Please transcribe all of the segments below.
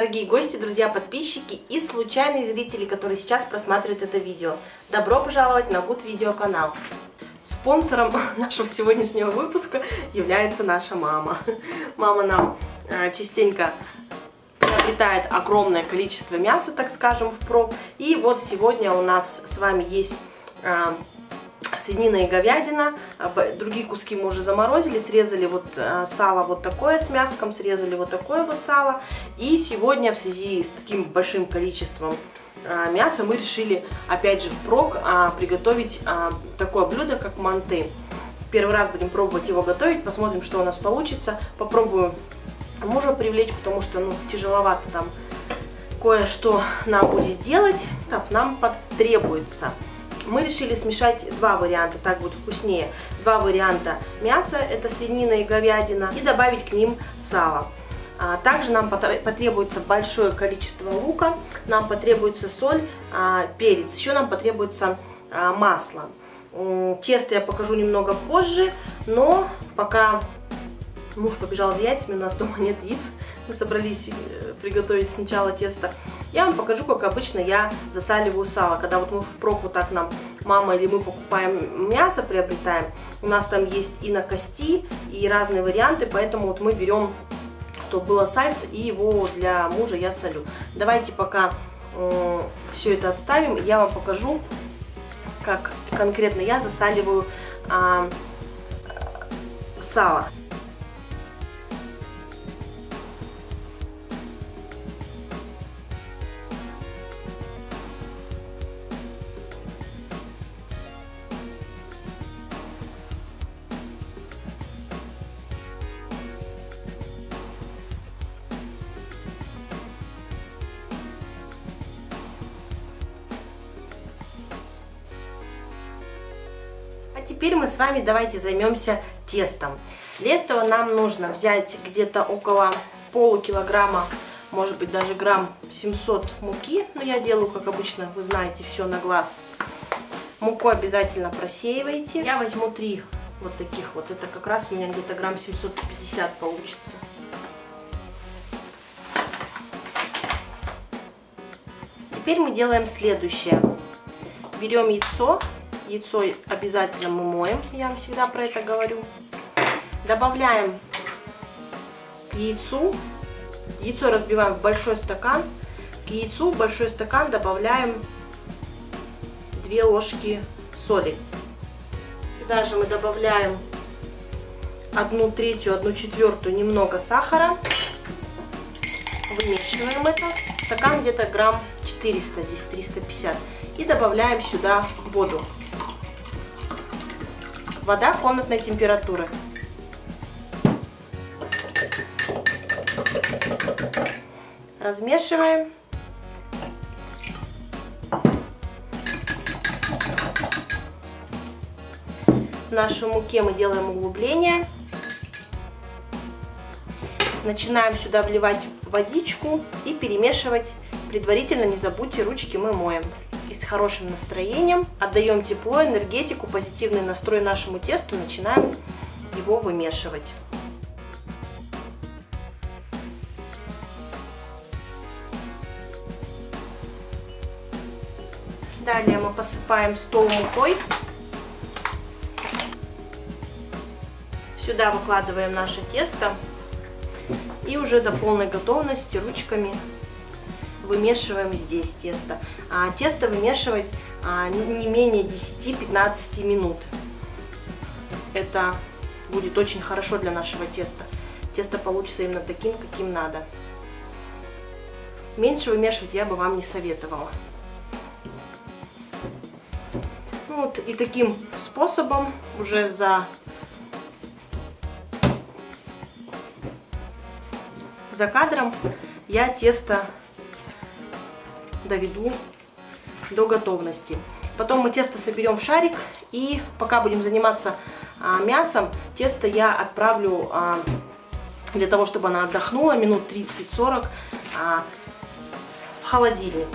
Дорогие гости, друзья, подписчики и случайные зрители, которые сейчас просматривают это видео, добро пожаловать на Good Video канал. Спонсором нашего сегодняшнего выпуска является наша мама. Мама нам частенько приобретает огромное количество мяса, так скажем, впрок. И вот сегодня у нас с вами есть свинина и говядина, другие куски мы уже заморозили, срезали вот сало вот такое с мяском, срезали вот такое вот сало. И сегодня в связи с таким большим количеством мяса мы решили опять же впрок приготовить такое блюдо, как манты. Первый раз будем пробовать его готовить, посмотрим, что у нас получится. Попробую мужа привлечь, потому что тяжеловато там кое-что нам будет делать, нам потребуется. Мы решили смешать два варианта, так будет вкуснее. Два варианта мяса, это свинина и говядина, и добавить к ним сало. Также нам потребуется большое количество лука, нам потребуется соль, перец, еще нам потребуется масло. Тесто я покажу немного позже, но пока муж побежал за яйцами, у нас дома нет яиц, мы собрались приготовить сначала тесто. Я вам покажу, как обычно я засаливаю сало. Когда вот мы впрок вот так нам мама или мы покупаем мясо, приобретаем, у нас там есть и на кости, и разные варианты, поэтому вот мы берем, чтобы было сальце, и его для мужа я солю. Давайте пока все это отставим, я вам покажу, как конкретно я засаливаю сало. Теперь мы с вами давайте займемся тестом. Для этого нам нужно взять где-то около полукилограмма, может быть даже грамм 700 муки. Но я делаю, как обычно, вы знаете, все на глаз. Муку обязательно просеивайте. Я возьму 3 вот таких вот, это как раз у меня где-то грамм 750 получится. Теперь мы делаем следующее. Берем яйцо. Яйцо обязательно мы моем, я вам всегда про это говорю. Добавляем к яйцу, яйцо разбиваем в большой стакан. К яйцу в большой стакан добавляем 2 ложки соли. Сюда же мы добавляем 1/3, 1/4 немного сахара. Вымешиваем это. Стакан где-то грамм 400, здесь 350. И добавляем сюда воду. Вода комнатной температуры. Размешиваем. В нашей муке мы делаем углубление. Начинаем сюда вливать водичку и перемешивать. Предварительно не забудьте, ручки мы моем. И с хорошим настроением отдаем тепло, энергетику, позитивный настрой нашему тесту, начинаем его вымешивать. Далее мы посыпаем стол мукой. Сюда выкладываем наше тесто и уже до полной готовности ручками вымешиваем здесь тесто. Тесто вымешивать не менее 10-15 минут. Это будет очень хорошо для нашего теста. Тесто получится именно таким, каким надо. Меньше вымешивать я бы вам не советовала. Вот и таким способом уже за кадром я тесто доведу до готовности. Потом мы тесто соберем в шарик, и пока будем заниматься мясом, тесто я отправлю для того, чтобы оно отдохнуло минут 30-40 в холодильник.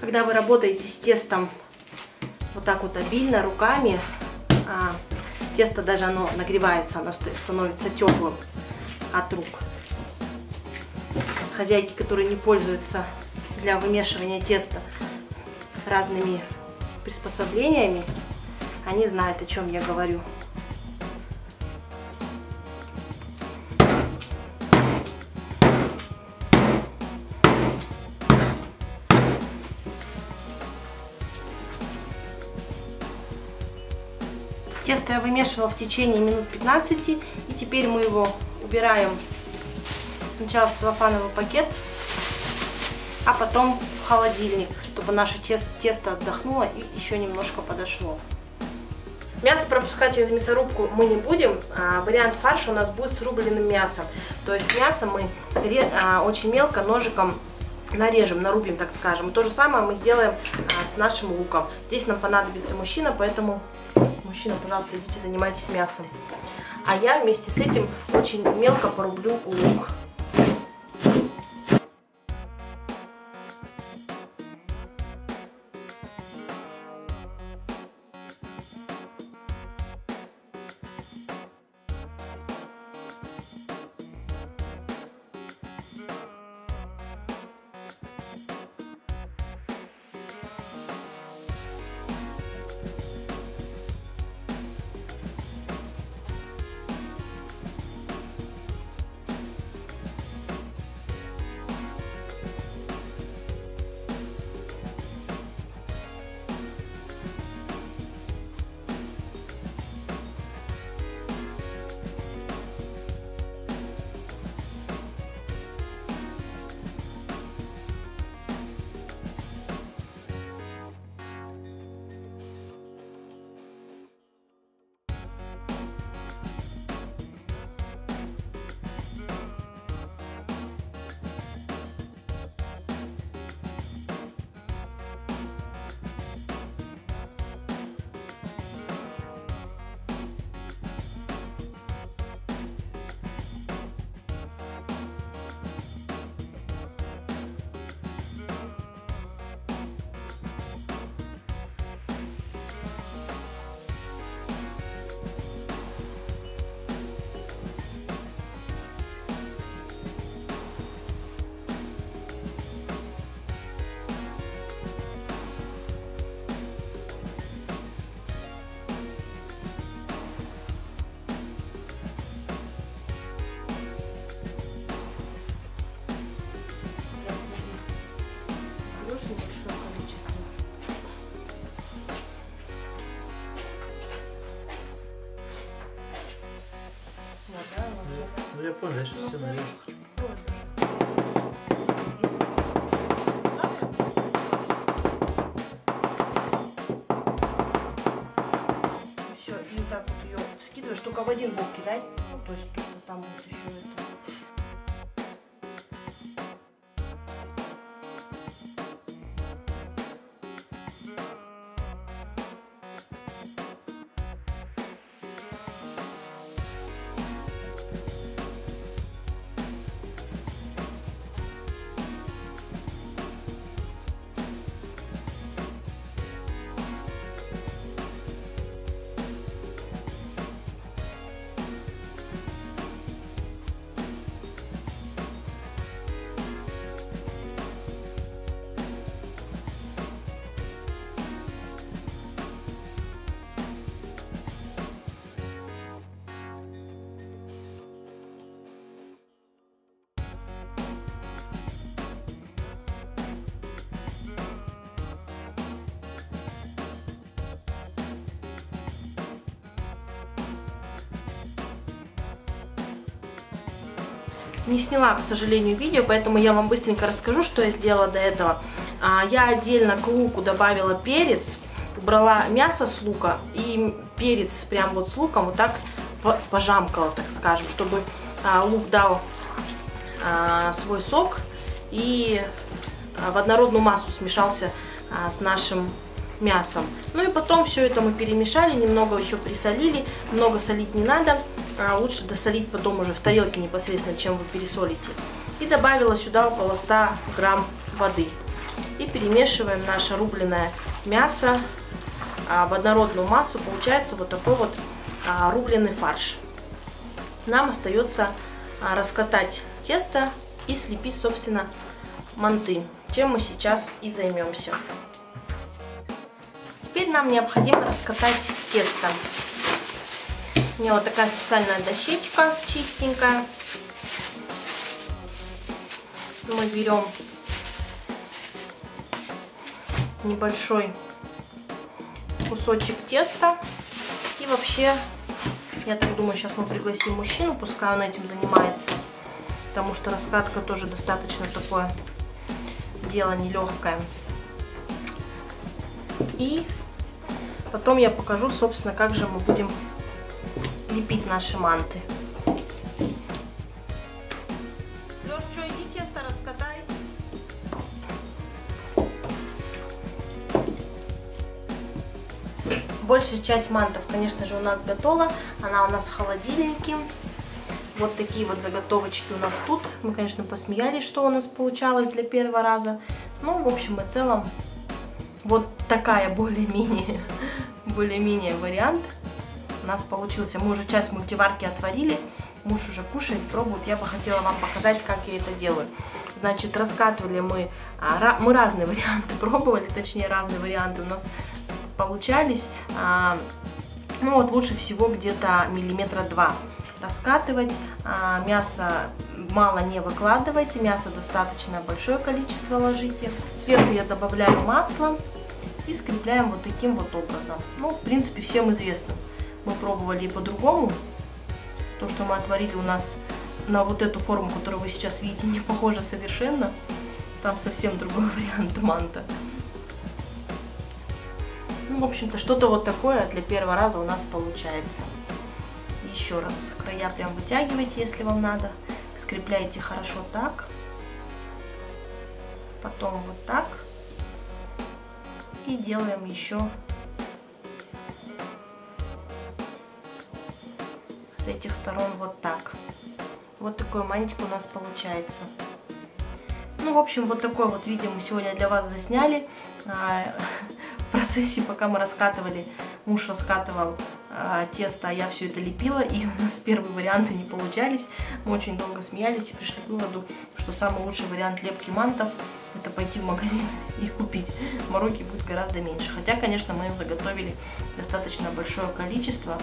Когда вы работаете с тестом вот так вот обильно руками, тесто даже оно нагревается, оно становится теплым от рук. Хозяйки, которые не пользуются для вымешивания теста разными приспособлениями, они знают, о чем я говорю. Тесто я вымешивала в течение минут 15, и теперь мы его убираем сначала в целлофановый пакет, а потом в холодильник, чтобы наше тесто отдохнуло и еще немножко подошло. Мясо пропускать через мясорубку мы не будем, вариант фарша у нас будет с рубленым мясом. То есть мясо мы очень мелко ножиком нарежем, нарубим, так скажем. То же самое мы сделаем с нашим луком. Здесь нам понадобится мужчина, поэтому, мужчина, пожалуйста, идите занимайтесь мясом. А я вместе с этим очень мелко порублю лук. Я понял, что все нарежу. Все, и так вот ее скидываешь, только в один бок кидай. Ну, то есть тут вот там вот еще это. Не сняла, к сожалению, видео, поэтому я вам быстренько расскажу, что я сделала до этого. Я отдельно к луку добавила перец, убрала мясо с лука и перец прям вот с луком вот так пожамкала, так скажем, чтобы лук дал свой сок и в однородную массу смешался с нашим мясом. Ну и потом все это мы перемешали, немного еще присолили, много солить не надо. Лучше досолить потом уже в тарелке непосредственно, чем вы пересолите. И добавила сюда около 100 грамм воды. и перемешиваем наше рубленое мясо в однородную массу. Получается вот такой вот рубленый фарш. Нам остается раскатать тесто и слепить, собственно, манты, чем мы сейчас и займемся. Теперь нам необходимо раскатать тесто. У меня вот такая специальная дощечка чистенькая. Мы берем небольшой кусочек теста. И вообще, я так думаю, сейчас мы пригласим мужчину, пускай он этим занимается, потому что раскатка тоже достаточно такое дело нелегкое. И потом я покажу, собственно, как же мы будем лепить наши манты. Лёш, что, иди тесто раскатай. Большая часть мантов, конечно же, у нас готова. Она у нас в холодильнике. Вот такие вот заготовочки у нас тут. Мы, конечно, посмеялись, что у нас получалось для первого раза. Ну, в общем и целом, вот такая более-менее вариант у нас получился. Мы уже часть мультиварки отварили. Муж уже кушает, пробует. Я бы хотела вам показать, как я это делаю. Значит, раскатывали мы разные варианты пробовали, точнее, разные варианты у нас получались. Ну вот лучше всего где-то 2 мм раскатывать. Мясо мало не выкладывайте, мясо достаточно большое количество ложите. Сверху я добавляю масло и скрепляем вот таким вот образом. Ну, в принципе, всем известно. Мы пробовали и по-другому. То, что мы отварили, у нас на вот эту форму, которую вы сейчас видите, не похоже совершенно. Там совсем другой вариант манта. Ну, в общем-то, что-то вот такое для первого раза у нас получается. Еще раз, края прям вытягивайте, если вам надо. Скрепляйте хорошо так. Потом вот так. И делаем еще с этих сторон вот так. Вот такой мантик у нас получается. Ну, в общем, вот такое вот видео мы сегодня для вас засняли. В процессе, пока мы раскатывали, муж раскатывал тесто, а я все это лепила, и у нас первые варианты не получались. Мы очень долго смеялись и пришли к выводу, что самый лучший вариант лепки мантов — это пойти в магазин и купить. Мороки будет гораздо меньше. Хотя, конечно, мы их заготовили достаточно большое количество.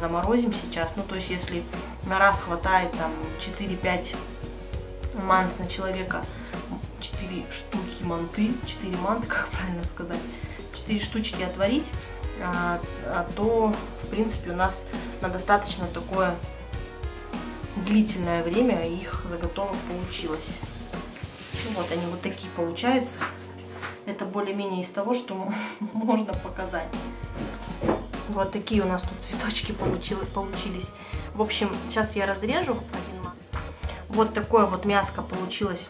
Заморозим сейчас. Ну, то есть, если на раз хватает там 4-5 мант на человека, 4 штуки манты, 4 манты, как правильно сказать, 4 штучки отварить, то, в принципе, у нас на достаточно такое длительное время их заготовок получилось. Ну, вот они вот такие получаются. Это более-менее из того, что можно показать. Вот такие у нас тут цветочки получились. В общем, сейчас я разрежу один мант. Вот такое вот мяско получилось.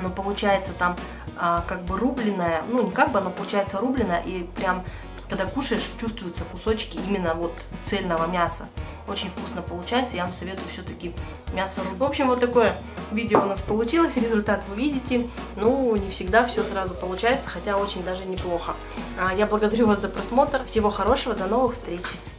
Но получается там как бы рубленое. Ну, не как бы, оно получается рубленое и прям... Когда кушаешь, чувствуются кусочки именно вот цельного мяса. Очень вкусно получается. Я вам советую все-таки мясо рубить. В общем, вот такое видео у нас получилось. Результат вы видите. Ну, не всегда все сразу получается, хотя очень даже неплохо. Я благодарю вас за просмотр. Всего хорошего, до новых встреч!